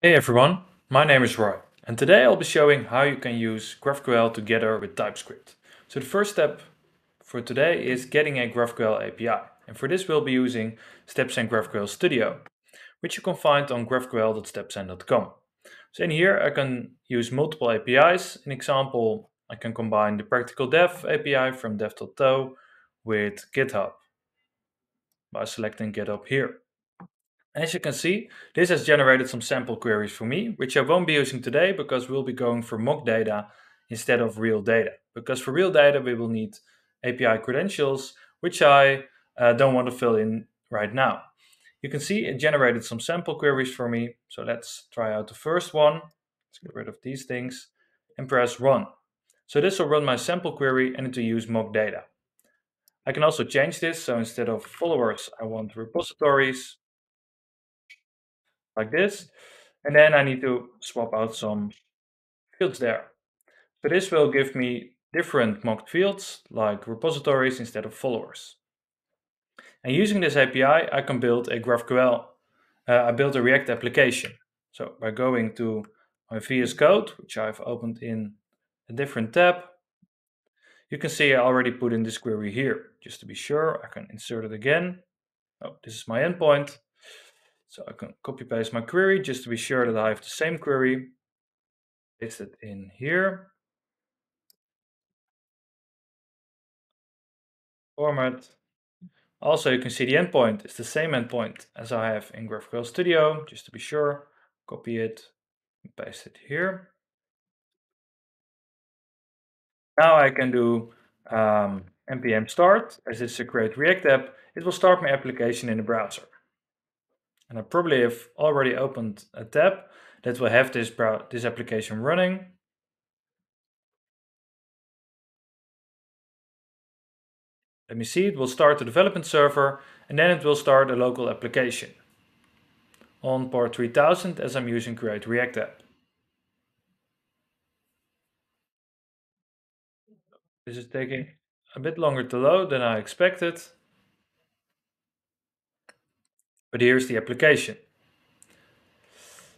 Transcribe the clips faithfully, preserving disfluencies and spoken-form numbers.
Hey everyone, my name is Roy and today I'll be showing how you can use GraphQL together with TypeScript. So the first step for today is getting a GraphQL A P I, and for this we'll be using StepZen GraphQL Studio, which you can find on graphql dot stepzen dot com. So in here I can use multiple A P Is. An example, I can combine the Practical Dev A P I from Dev dot to with GitHub by selecting GitHub here. As you can see, this has generated some sample queries for me, which I won't be using today because we'll be going for mock data instead of real data. Because for real data, we will need A P I credentials, which I uh, don't want to fill in right now. You can see it generated some sample queries for me. So let's try out the first one. Let's get rid of these things and press run. So this will run my sample query and it will use mock data. I can also change this. So instead of followers, I want repositories. Like this, and then I need to swap out some fields there. So this will give me different mocked fields like repositories instead of followers. And using this A P I, I can build a GraphQL. Uh, I built a React application. So by going to my V S Code, which I've opened in a different tab, you can see I already put in this query here. Just to be sure, I can insert it again. Oh, this is my endpoint. So I can copy paste my query just to be sure that I have the same query. Paste it in here. Format. Also, you can see the endpoint is the same endpoint as I have in GraphQL Studio, just to be sure. Copy it and paste it here. Now I can do um, npm start. As it's a Create React App, it will start my application in the browser. And I probably have already opened a tab that will have this, this application running. Let me see, it will start the development server and then it will start a local application on port three thousand as I'm using Create React App. This is taking a bit longer to load than I expected. But here's the application.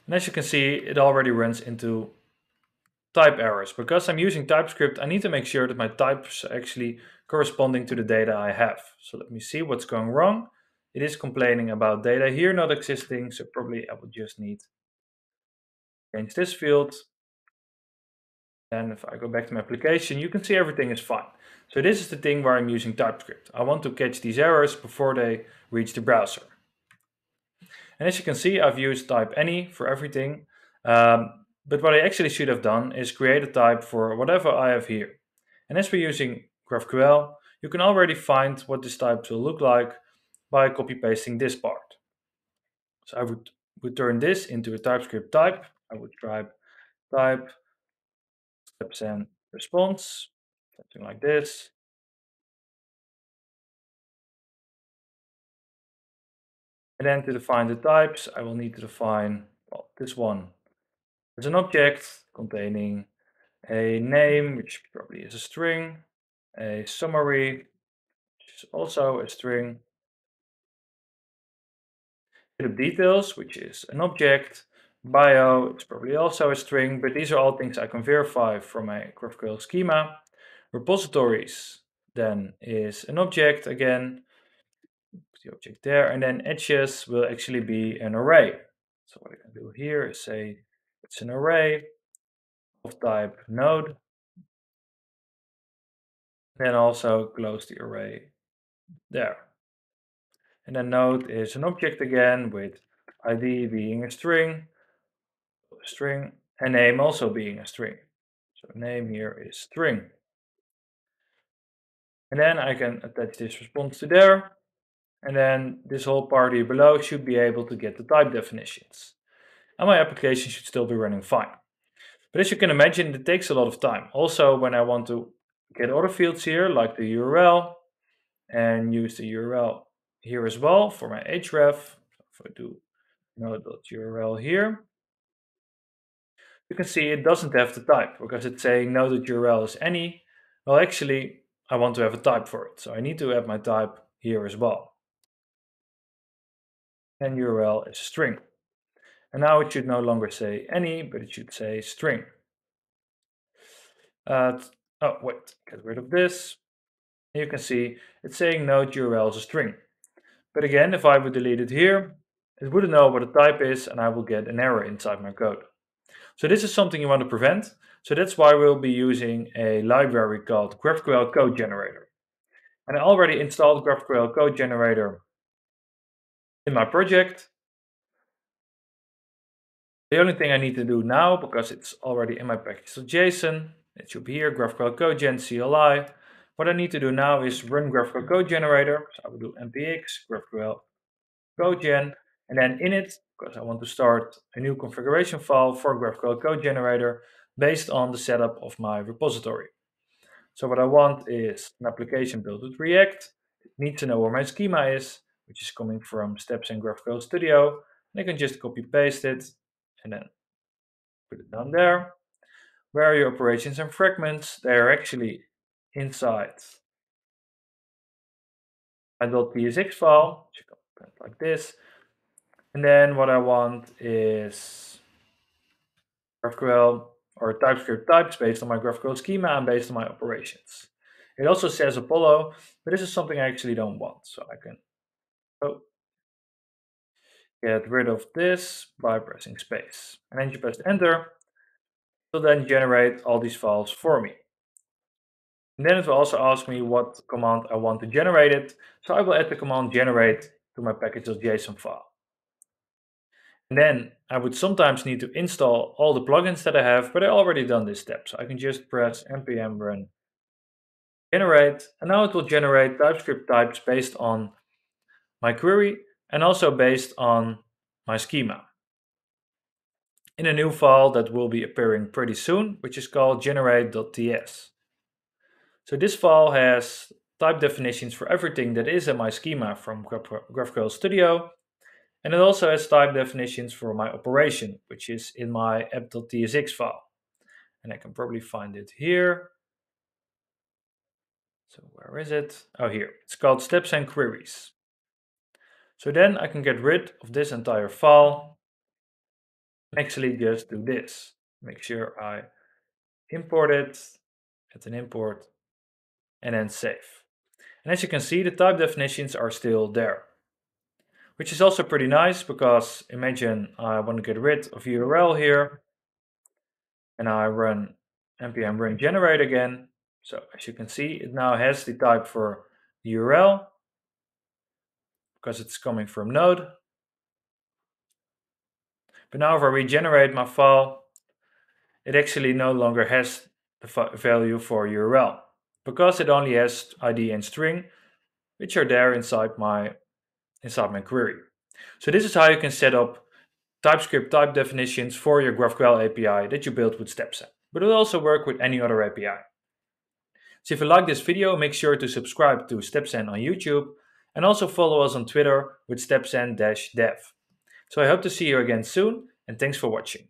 And as you can see, it already runs into type errors. Because I'm using TypeScript, I need to make sure that my types are actually corresponding to the data I have. So let me see what's going wrong. It is complaining about data here not existing. So probably I would just need to change this field. And if I go back to my application, you can see everything is fine. So this is the thing where I'm using TypeScript. I want to catch these errors before they reach the browser. And as you can see, I've used type any for everything. Um, but what I actually should have done is create a type for whatever I have here. And as we're using GraphQL, you can already find what this type will look like by copy pasting this part. So I would, would turn this into a TypeScript type. I would type type StepZen response, something like this. And then to define the types, I will need to define, well, this one as an object containing a name, which probably is a string, a summary, which is also a string, bit of details, which is an object, bio, it's probably also a string, but these are all things I can verify from a GraphQL schema. Repositories then is an object again. The object there, and then edges will actually be an array. So what I can do here is say it's an array of type node, then also close the array there. And then node is an object again with I D being a string, a string, and name also being a string. So name here is string. And then I can attach this response to there. And then this whole part here below should be able to get the type definitions. And my application should still be running fine. But as you can imagine, it takes a lot of time. Also, when I want to get other fields here, like the U R L, and use the U R L here as well for my href. If I do node.url here, you can see it doesn't have the type because it's saying node.url is any. Well, actually, I want to have a type for it. So I need to have my type here as well. And U R L is a string. And now it should no longer say any, but it should say string. Uh, oh, wait, get rid of this. You can see it's saying node U R L is a string. But again, if I would delete it here, it wouldn't know what the type is, and I will get an error inside my code. So this is something you want to prevent. So that's why we'll be using a library called GraphQL Code Generator. And I already installed GraphQL Code Generator in my project. The only thing I need to do now, because it's already in my package.json, it should be here, GraphQL Code Gen C L I. What I need to do now is run GraphQL Code Generator. So I will do npx GraphQL Code Gen, and then init, because I want to start a new configuration file for GraphQL Code Generator based on the setup of my repository. So what I want is an application built with React. It needs to know where my schema is, which is coming from StepZen GraphQL Studio. And I can just copy paste it and then put it down there. Where are your operations and fragments? They are actually inside my .tsx file, which I can like this. And then what I want is GraphQL or TypeScript types based on my GraphQL schema and based on my operations. It also says Apollo, but this is something I actually don't want. So I can oh, get rid of this by pressing space. And then you press enter. It will then generate all these files for me. And then it will also ask me what command I want to generate it. So I will add the command generate to my package.json file. And then I would sometimes need to install all the plugins that I have, but I already done this step. So I can just press npm run generate, and now it will generate TypeScript types based on my query and also based on my schema in a new file that will be appearing pretty soon, which is called generate.ts. So this file has type definitions for everything that is in my schema from GraphQL Studio. And it also has type definitions for my operation, which is in my app.tsx file. And I can probably find it here. So where is it? Oh, here. It's called steps and queries. So then I can get rid of this entire file and actually just do this. Make sure I import it, hit an import, and then save. And as you can see, the type definitions are still there, which is also pretty nice, because imagine I want to get rid of U R L here and I run npm run generate again. So as you can see, it now has the type for the U R L because it's coming from node. But now if I regenerate my file, it actually no longer has the value for U R L because it only has I D and string, which are there inside my inside my query. So this is how you can set up TypeScript type definitions for your GraphQL A P I that you built with StepZen, but it will also work with any other A P I. So if you like this video, make sure to subscribe to StepZen on YouTube and also follow us on Twitter with StepZen dash dev. So I hope to see you again soon, and thanks for watching.